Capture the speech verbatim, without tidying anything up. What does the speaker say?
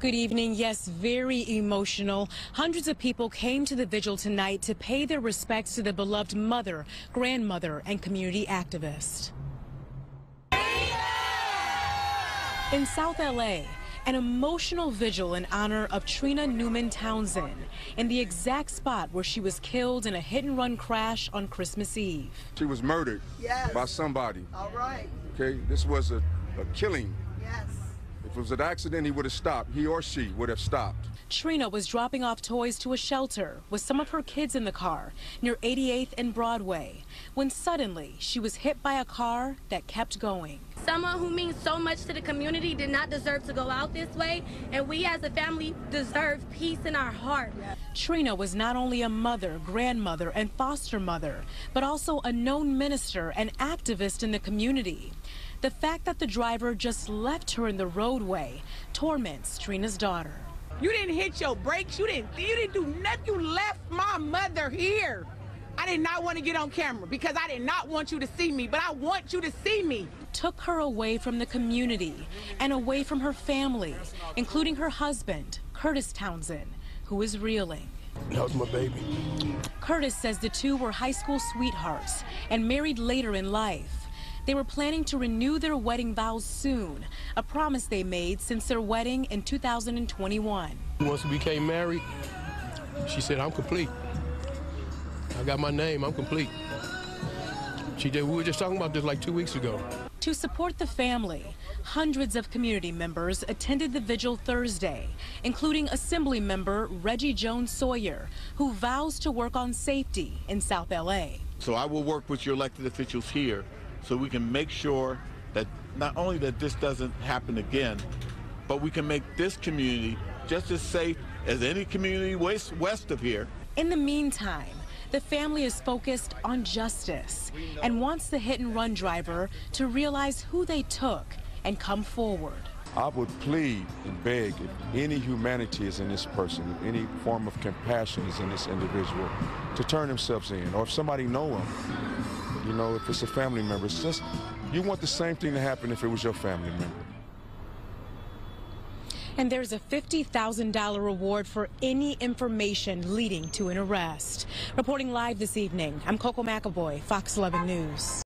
Good evening. Yes, very emotional. Hundreds of people came to the vigil tonight to pay their respects to the beloved mother, grandmother, and community activist. In South L A, an emotional vigil in honor of Trina Newman-Townsend in the exact spot where she was killed in a hit-and-run crash on Christmas Eve. She was murdered yes. by somebody. All right. Okay, this was a, a killing. Yes. If it was an accident, he would have stopped. He or she would have stopped. Trina was dropping off toys to a shelter with some of her kids in the car near eighty-eighth and Broadway when suddenly she was hit by a car that kept going. Someone who means so much to the community did not deserve to go out this way, and we as a family deserve peace in our heart. Trina was not only a mother, grandmother, and foster mother, but also a known minister and activist in the community. The fact that the driver just left her in the roadway torments Trina's daughter. You didn't hit your brakes, you didn't, you didn't do nothing, you left my mother here. I did not want to get on camera because I did not want you to see me, but I want you to see me. Took her away from the community and away from her family, including her husband, Curtis Townsend, who is reeling. That was my baby. Curtis says the two were high school sweethearts and married later in life. They were planning to renew their wedding vows soon, a promise they made since their wedding in two thousand twenty-one. Once we became married, she said, "I'm complete. I got my name, I'm complete." She did, we were just talking about this like two weeks ago. To support the family, hundreds of community members attended the vigil Thursday, including Assembly member Reggie Jones-Sawyer, who vows to work on safety in South L A. So I will work with your elected officials here so we can make sure that not only that this doesn't happen again, but we can make this community just as safe as any community west, west of here. In the meantime, the family is focused on justice and wants the hit-and-run driver to realize who they took and come forward. I would plead and beg, if any humanity is in this person, if any form of compassion is in this individual, to turn themselves in, or if somebody know them, you know, if it's a family member. It's just, you want the same thing to happen if it was your family member. And there's a fifty thousand dollar reward for any information leading to an arrest. Reporting live this evening, I'm Coco McAvoy, Fox eleven News.